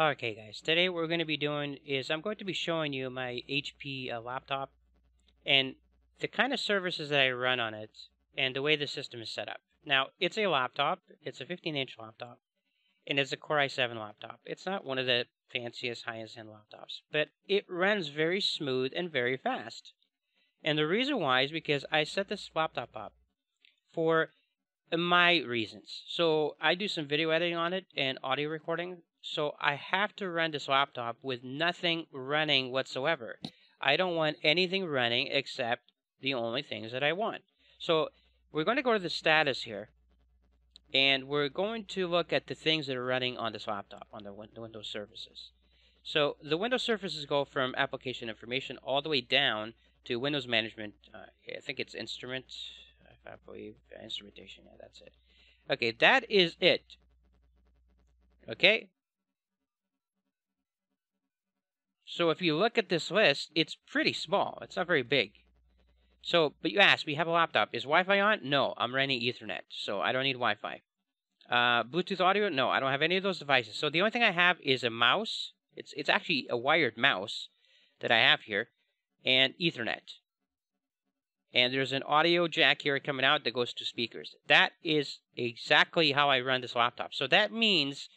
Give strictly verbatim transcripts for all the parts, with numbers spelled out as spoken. Okay guys, today what we're going to be doing is I'm going to be showing you my H P uh, laptop and the kind of services that I run on it and the way the system is set up. Now, it's a laptop, it's a fifteen inch laptop, and it's a Core i seven laptop. It's not one of the fanciest high-end laptops, but it runs very smooth and very fast. And the reason why is because I set this laptop up for my reasons. So I do some video editing on it and audio recording. So I have to run this laptop with nothing running whatsoever. I don't want anything running except the only things that I want. So we're going to go to the status here, and we're going to look at the things that are running on this laptop, on the Windows services. So the Windows services go from application information all the way down to Windows management. Uh, I think it's instrument, I believe, uh, instrumentation, yeah, that's it. Okay, that is it. Okay. So if you look at this list, it's pretty small. It's not very big. So, but you ask, we have a laptop. Is Wi-Fi on? No, I'm running Ethernet, so I don't need Wi-Fi. Uh, Bluetooth audio? No, I don't have any of those devices. So the only thing I have is a mouse. It's, it's actually a wired mouse that I have here, and Ethernet. And there's an audio jack here coming out that goes to speakers. That is exactly how I run this laptop. So that means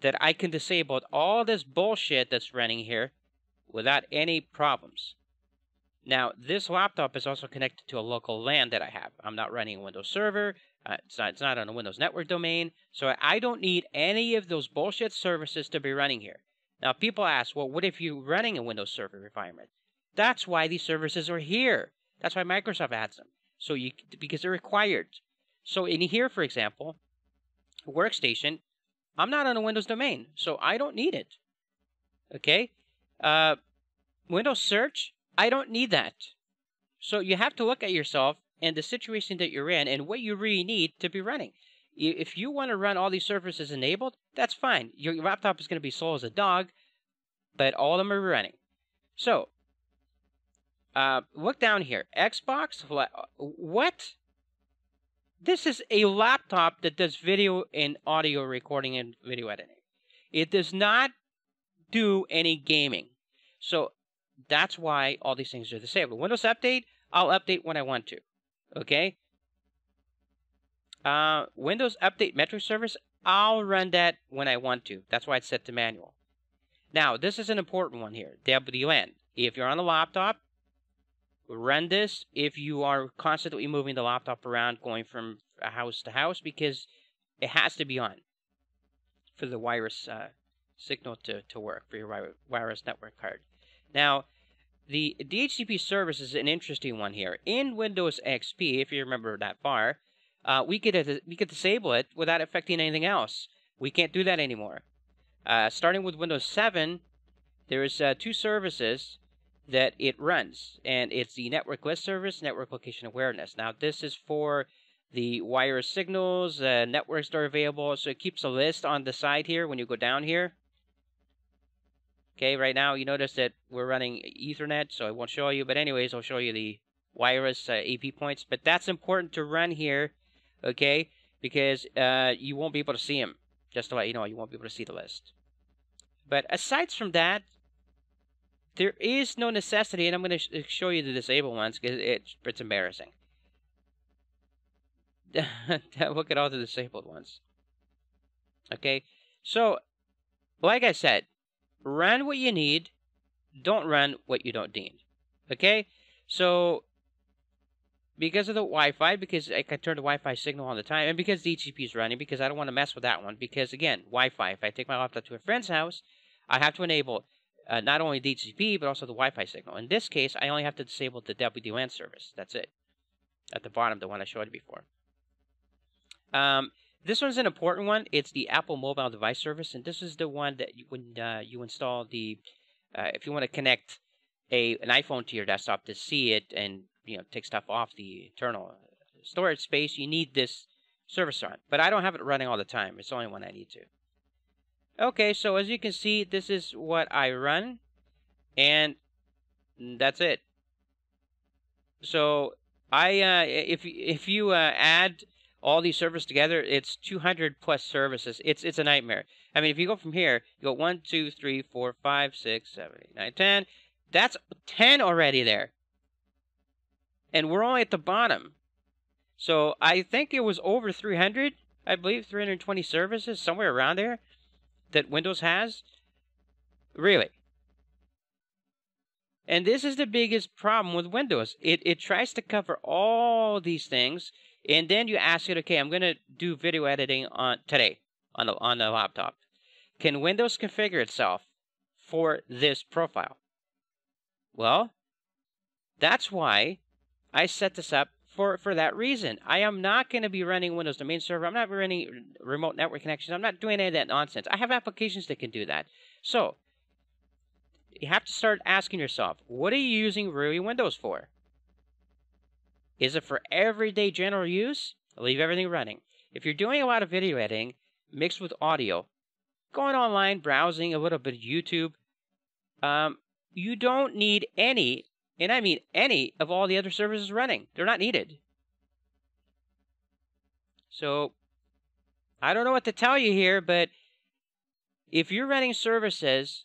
that I can disable all this bullshit that's running here without any problems. Now, this laptop is also connected to a local LAN that I have. I'm not running a Windows server. Uh, it's, not, it's not on a Windows network domain. So I don't need any of those bullshit services to be running here. Now, people ask, well, what if you're running a Windows server environment? That's why these services are here. That's why Microsoft adds them. So you, because they're required. So in here, for example, Workstation, I'm not on a Windows domain, so I don't need it. Okay? Uh, Windows Search, I don't need that. So you have to look at yourself and the situation that you're in and what you really need to be running. If you want to run all these services enabled, that's fine. Your laptop is going to be slow as a dog, but all of them are running. So, uh, look down here. Xbox, what? This is a laptop that does video and audio recording and video editing. It does not do any gaming. So that's why all these things are disabled. Windows Update, I'll update when I want to. Okay? Uh, Windows Update Metric Service, I'll run that when I want to. That's why it's set to manual. Now, this is an important one here. W LAN. If you're on a laptop, run this if you are constantly moving the laptop around, going from house to house, because it has to be on for the wireless uh, signal to, to work, for your wireless network card. Now, the D H C P service is an interesting one here. In Windows X P, if you remember that bar, uh, we, could, uh, we could disable it without affecting anything else. We can't do that anymore. Uh, starting with Windows seven, there is uh, two services that it runs, and it's the network list service, network location awareness. Now, this is for the wireless signals, uh, networks that are available, so it keeps a list on the side here when you go down here. Okay, right now you notice that we're running Ethernet, so I won't show you, but anyways, I'll show you the wireless uh, A P points, but that's important to run here, okay, because uh, you won't be able to see them, just to let you know, you won't be able to see the list. But aside from that, there is no necessity, and I'm going to sh show you the disabled ones because it's, it's embarrassing. Look at all the disabled ones. Okay, so like I said, run what you need, don't run what you don't need. Okay, so because of the Wi-Fi, because I can turn the Wi-Fi signal all the time, and because the D H C P is running, because I don't want to mess with that one, because again, Wi-Fi, if I take my laptop to a friend's house, I have to enable Uh, not only D H C P, but also the Wi-Fi signal. In this case, I only have to disable the W LAN service. That's it. At the bottom, the one I showed you before. Um, this one's an important one. It's the Apple Mobile Device Service, and this is the one that you, when uh, you install the, uh, if you want to connect a an iPhone to your desktop to see it and you know take stuff off the internal storage space, you need this service on. But I don't have it running all the time. It's the only one I need to. Okay, so as you can see, this is what I run, and that's it. So I, uh, if if you uh, add all these servers together, it's two hundred plus services. It's it's a nightmare. I mean, if you go from here, you go one, two, three, four, five, six, seven, eight, nine, ten. That's ten already there. And we're only at the bottom. So I think it was over three hundred, I believe, three hundred twenty services, somewhere around there, that Windows has. Really. And this is the biggest problem with Windows. It, it tries to cover all these things. And then you ask it, okay, I'm going to do video editing on today on the, on the laptop. Can Windows configure itself for this profile? Well, that's why I set this up for, for that reason. I am not going to be running Windows domain server. I'm not running remote network connections. I'm not doing any of that nonsense. I have applications that can do that. So you have to start asking yourself, what are you using really Windows for? Is it for everyday general use? Leave everything running. If you're doing a lot of video editing mixed with audio, going online, browsing, a little bit of YouTube, um, you don't need any, and I mean any, of all the other services running. They're not needed. So, I don't know what to tell you here, but if you're running services,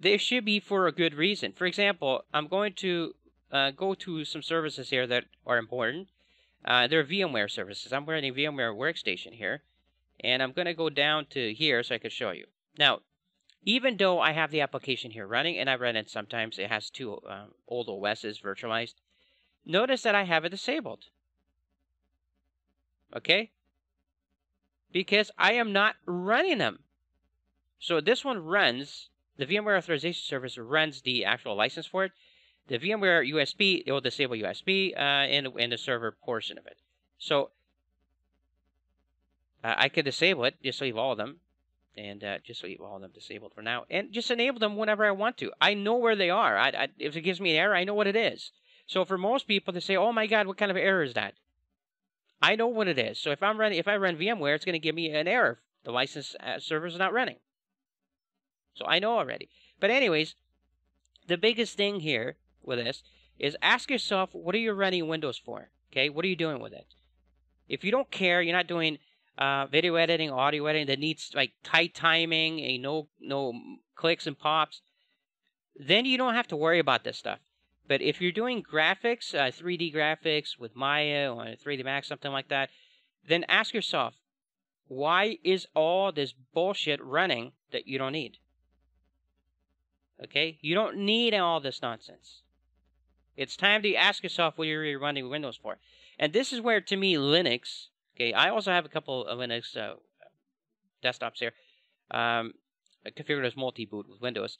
they should be for a good reason. For example, I'm going to Uh, go to some services here that are important. Uh, they're VMware services. I'm running VMware Workstation here. And I'm going to go down to here so I can show you. Now, even though I have the application here running, and I run it sometimes, it has two um, old O Ss virtualized. Notice that I have it disabled. Okay? Because I am not running them. So this one runs, the VMware Authorization service runs the actual license for it. The VMware U S B, it will disable U S B uh, and, and the server portion of it. So uh, I could disable it, just leave all of them, and uh, just leave all of them disabled for now, and just enable them whenever I want to. I know where they are. I, I, if it gives me an error, I know what it is. So for most people, they say, "Oh my God, what kind of error is that?" I know what it is. So if I'm running, if I run VMware, it's going to give me an error. The license uh, server is not running. So I know already. But anyways, the biggest thing here with this is ask yourself, what are you running Windows for? Okay, what are you doing with it? If you don't care, you're not doing uh, video editing, audio editing that needs like tight timing and no no clicks and pops, then you don't have to worry about this stuff. But if you're doing graphics, uh, three D graphics with Maya or three D Max, something like that, then ask yourself, why is all this bullshit running that you don't need? Okay, you don't need all this nonsense. It's time to ask yourself what you're running Windows for. And this is where, to me, Linux, okay, I also have a couple of Linux uh, desktops here, um, configured as multi-boot with Windows.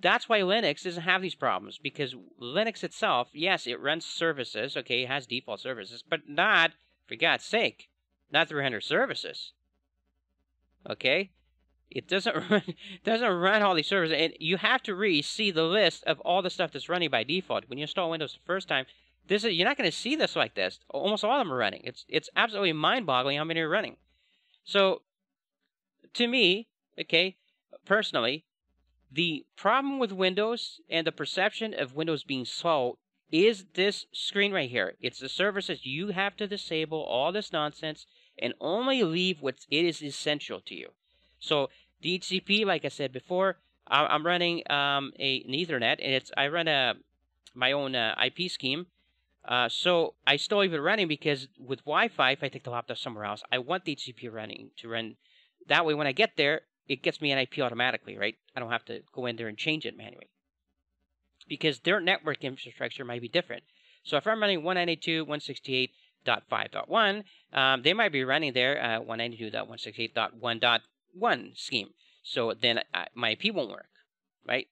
That's why Linux doesn't have these problems, because Linux itself, yes, it runs services, okay, it has default services, but not, for God's sake, not three hundred services, okay? It doesn't run, doesn't run all these servers, and you have to really see the list of all the stuff that's running by default. When you install Windows the first time, this is, you're not going to see this like this. Almost all of them are running. It's it's absolutely mind-boggling how many are running. So, to me, okay, personally, the problem with Windows and the perception of Windows being slow is this screen right here. It's the services you have to disable, all this nonsense, and only leave what it is essential to you. So D H C P, like I said before, I'm running um, a, an Ethernet, and it's I run a my own uh, I P scheme. Uh, so I still leave it running because with Wi-Fi, if I take the laptop somewhere else, I want D H C P running to run. That way, when I get there, it gets me an I P automatically, right? I don't have to go in there and change it manually because their network infrastructure might be different. So if I'm running one ninety-two dot one sixty-eight dot five dot one, um, they might be running their uh, one ninety-two dot one sixty-eight dot one dot one scheme, so then I, my I P won't work, right?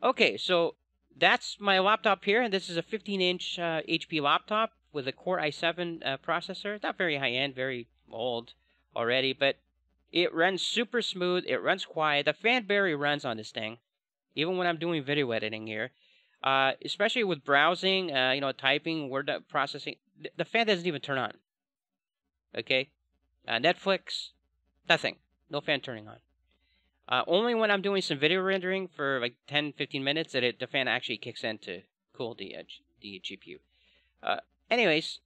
Okay, so that's my laptop here, and this is a fifteen inch uh, H P laptop with a Core i seven uh, processor. Not very high end, very old already, but it runs super smooth. It runs quiet. The fan barely runs on this thing, even when I'm doing video editing here, uh, especially with browsing, uh, you know, typing, word processing. Th the fan doesn't even turn on. Okay, uh, Netflix, nothing. No fan turning on. Uh, only when I'm doing some video rendering for like ten, fifteen minutes that it, the fan actually kicks in to cool the, uh, the G P U. Uh, anyways,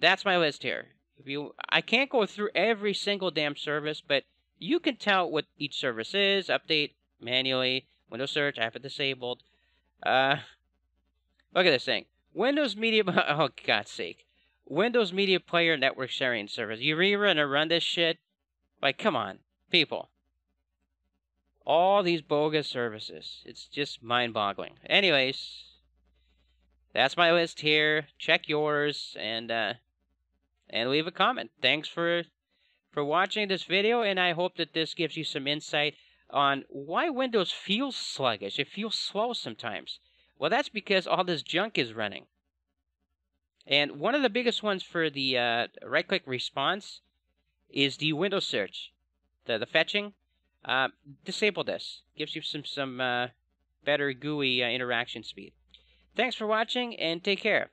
that's my list here. If you, I can't go through every single damn service, but you can tell what each service is, update manually, Windows search, I have it disabled. Uh, look at this thing. Windows Media, oh God's sake. Windows Media Player Network Sharing Service. You rerun and run this shit? Like, come on, people. All these bogus services. It's just mind-boggling. Anyways, that's my list here. Check yours, and uh, and leave a comment. Thanks for for watching this video, and I hope that this gives you some insight on why Windows feels sluggish. It feels slow sometimes. Well, that's because all this junk is running. And one of the biggest ones for the uh, right-click response is the Windows search, the, the fetching. Uh, disable this. Gives you some, some uh, better G U I uh, interaction speed. Thanks for watching, and take care.